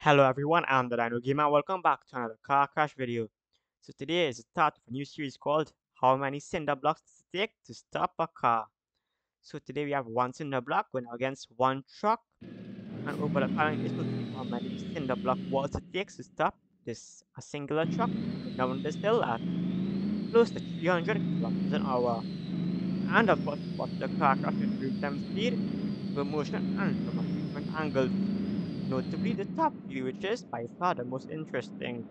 Hello everyone, I'm the Dino Gamer. Welcome back to another car crash video. So today is the start of a new series called How Many Cinder Blocks Does It Take to Stop a Car? So today we have one cinder block going against one truck, and over the panel is supposed to be how many cinder block walls it takes to stop a singular truck. Now on this hill at close to 300 kilometers an hour, and of course what the car crash with real time speed, motion, and from a different angle. Notably the top view, which is by far the most interesting.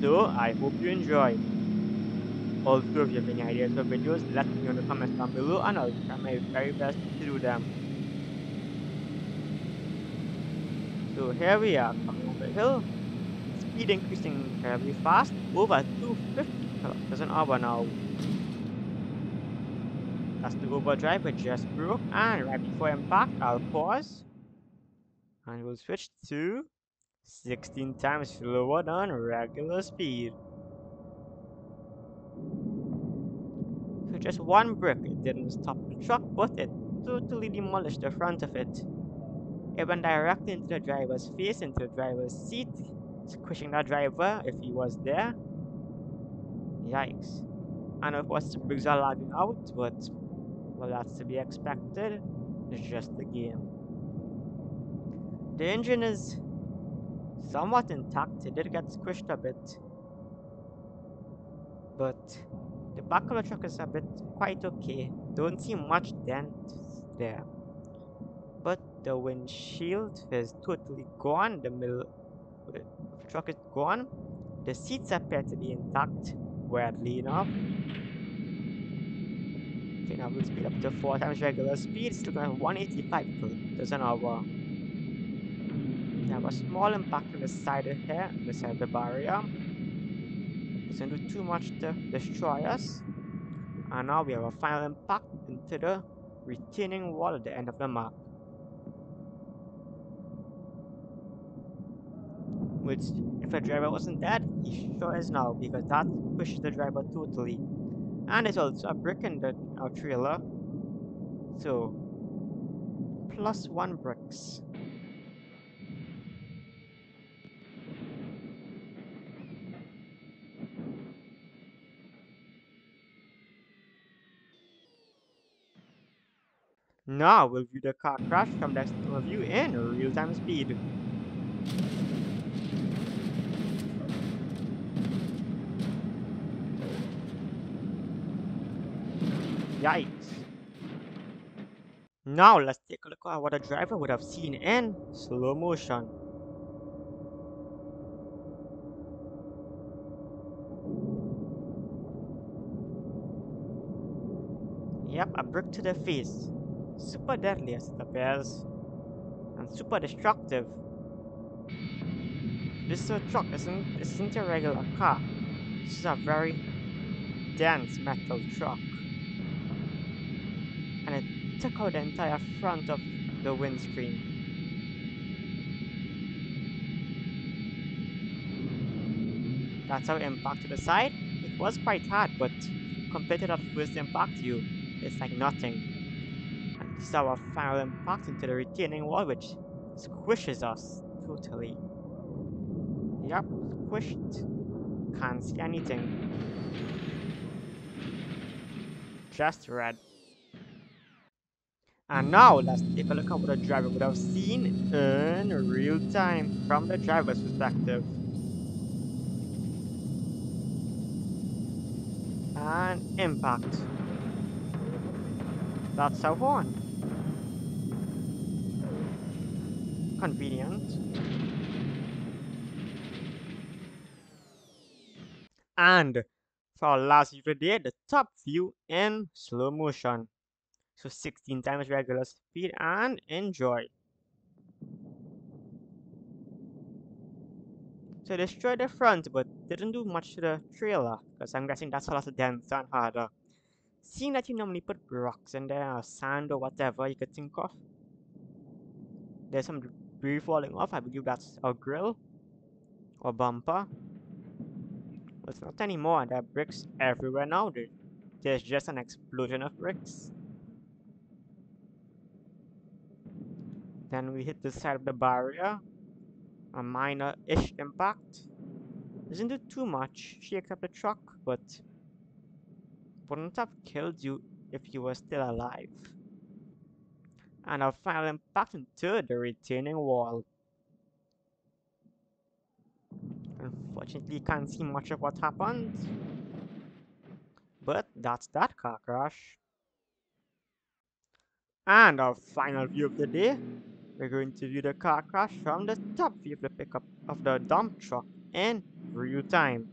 So I hope you enjoy. Also, if you have any ideas or videos, let me know in the comments down below and I'll try my very best to do them. So here we are coming up the hill. Speed increasing incredibly fast, over 250 kilometers an hour now. That's the overdrive which just broke, and right before impact I'll pause. And we'll switch to 16 times slower than regular speed. So just one brick, it didn't stop the truck, but it totally demolished the front of it. It went directly into the driver's face, into the driver's seat, squishing the driver if he was there. Yikes. And of course the bricks are lagging out, but well, that's to be expected. It's just the game. The engine is somewhat intact, it did get squished a bit, but the back of the truck is a bit quite okay, don't see much dents there, but the windshield is totally gone, the middle of the truck is gone, the seats appear to be intact, weirdly enough. Okay, now we'll speed up to 4 times regular speed, still going at 185 kilometers an hour. Have a small impact on the side of here, on the side of the barrier. Doesn't do too much to destroy us. And now we have a final impact into the retaining wall at the end of the map. Which, if the driver wasn't dead, he sure is now, because that pushed the driver totally. And it's also a brick in our trailer. So, plus 1 bricks. Now we'll view the car crash from the external view in real-time speed. Yikes. Now let's take a look at what a driver would have seen in slow motion. Yep, a brick to the face. Super deadly as it appears, and super destructive. This truck isn't a regular car. This is a very dense metal truck, and it took out the entire front of the windscreen. That's how it impacted the side. It was quite hard, but compared to that first impact view, it's like nothing. This is our final impact into the retaining wall, which squishes us totally. Yep, squished. Can't see anything. Just red. And now let's take a look at what the driver would have seen in real time from the driver's perspective. And impact. That's our horn. Convenient. And for our last view today, the top view in slow motion. So 16 times regular speed and enjoy. So it destroyed the front but didn't do much to the trailer, because I'm guessing that's a lot denser and harder. Seeing that you normally put rocks in there or sand or whatever you could think of. There's some debris falling off, I believe that's our grill or bumper. But it's not anymore, there are bricks everywhere now, dude. There's just an explosion of bricks. Then we hit the side of the barrier, a minor-ish impact. Isn't it too much? She accepted the shock, but wouldn't have killed you if you were still alive. And our final impact into the retaining wall. Unfortunately, you can't see much of what happened. But that's that car crash. And our final view of the day. We're going to view the car crash from the top view of the pickup of the dump truck in real time.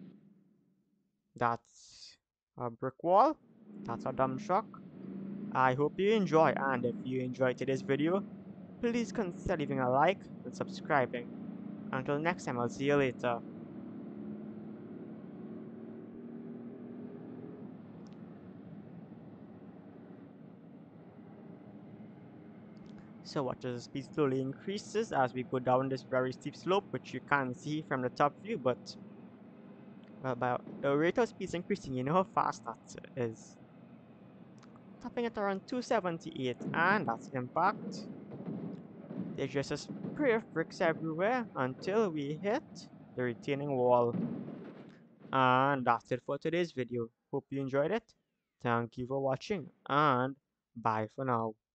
That's a brick wall. That's a dump truck. I hope you enjoy, and if you enjoyed today's video, please consider leaving a like and subscribing. Until next time, I'll see you later. So watch as the speed slowly increases as we go down this very steep slope, which you can't see from the top view, but about the rate of speed is increasing. You know how fast that is. Tapping at around 278, and that's impact. There's just a spray of bricks everywhere until we hit the retaining wall. And that's it for today's video. Hope you enjoyed it. Thank you for watching, and bye for now.